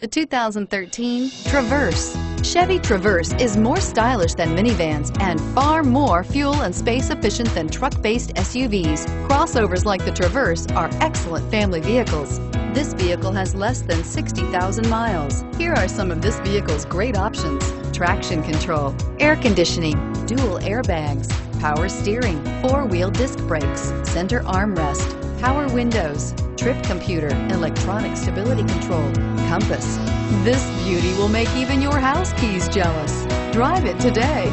The 2013 Traverse. Chevy Traverse is more stylish than minivans and far more fuel and space efficient than truck-based SUVs. Crossovers like the Traverse are excellent family vehicles. This vehicle has less than 60,000 miles. Here are some of this vehicle's great options: traction control, air conditioning, dual airbags, power steering, four-wheel disc brakes, center armrest, power windows, trip computer, electronic stability control, compass. This beauty will make even your house keys jealous. Drive it today.